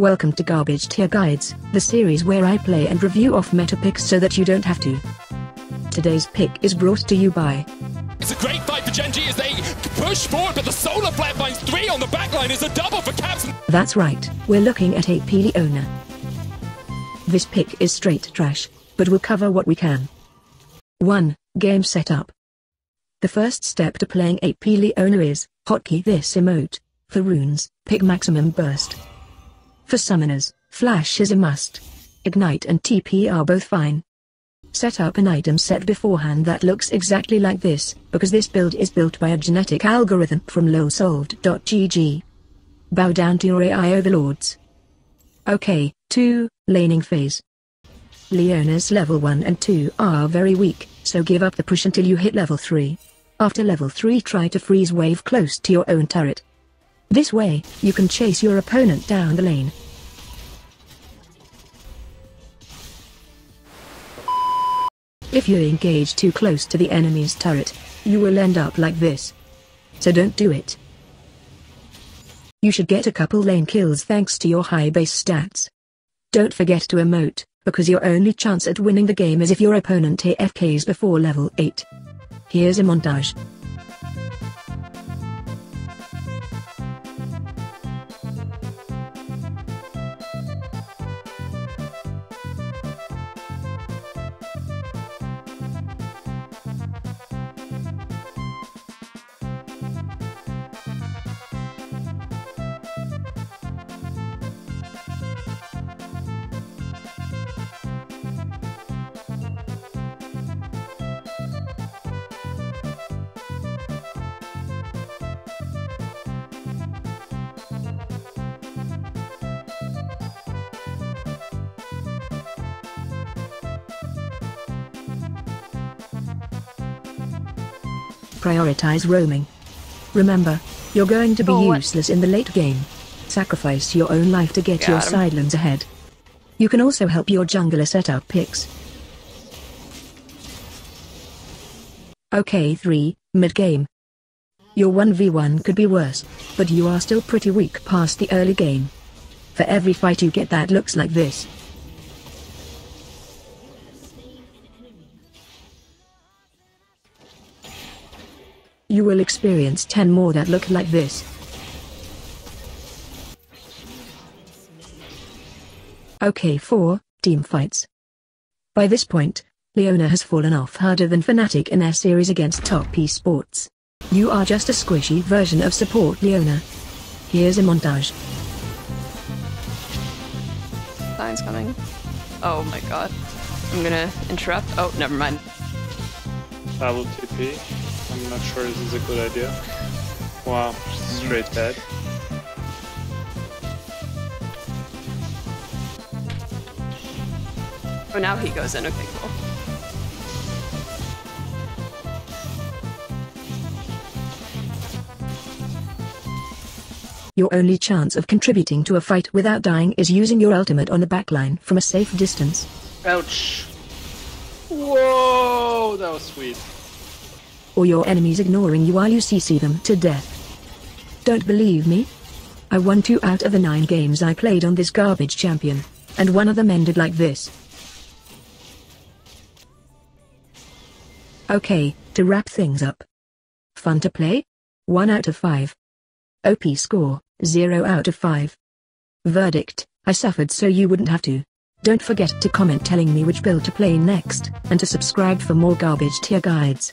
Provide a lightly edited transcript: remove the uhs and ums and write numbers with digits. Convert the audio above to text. Welcome to Garbage Tier Guides, the series where I play and review off-meta picks so that you don't have to. Today's pick is brought to you by... It's a great fight for Gen.G as they push forward, but the Solar Flare finds three on the backline is a double for Caps. That's right, we're looking at AP Leona. This pick is straight trash, but we'll cover what we can. 1. Game setup. The first step to playing AP Leona is, hotkey this emote. For runes, pick maximum burst. For summoners, flash is a must. Ignite and TP are both fine. Set up an item set beforehand that looks exactly like this, because this build is built by a genetic algorithm from lolsolved.gg. Bow down to your AI overlords. Okay, 2, laning phase. Leona's level 1 and 2 are very weak, so give up the push until you hit level 3. After level 3 try to freeze wave close to your own turret. This way, you can chase your opponent down the lane. If you engage too close to the enemy's turret, you will end up like this. So don't do it. You should get a couple lane kills thanks to your high base stats. Don't forget to emote, because your only chance at winning the game is if your opponent AFKs before level 8. Here's a montage. Prioritize roaming. Remember, you're going to be useless in the late game. Sacrifice your own life to get your sidelines ahead. You can also help your jungler set up picks. Okay, 3, mid-game. Your 1v1 could be worse, but you are still pretty weak past the early game. For every fight you get that looks like this. You will experience 10 more that look like this. Okay, 4, team fights. By this point, Leona has fallen off harder than Fnatic in their series against Top Esports. You are just a squishy version of support Leona. Here's a montage. Line's coming. Oh my god. I'm gonna interrupt. Oh, never mind. I will TP. I'm not sure this is a good idea. Wow, straight bad. Oh, now he goes in. Okay, cool. Your only chance of contributing to a fight without dying is using your ultimate on the backline from a safe distance. Ouch. Whoa, that was sweet. Or your enemies ignoring you while you CC them to death. Don't believe me? I won 2 out of the 9 games I played on this garbage champion, and one of them ended like this. Okay, to wrap things up. Fun to play? 1 out of 5. OP score, 0 out of 5. Verdict, I suffered so you wouldn't have to. Don't forget to comment telling me which build to play next, and to subscribe for more Garbage Tier Guides.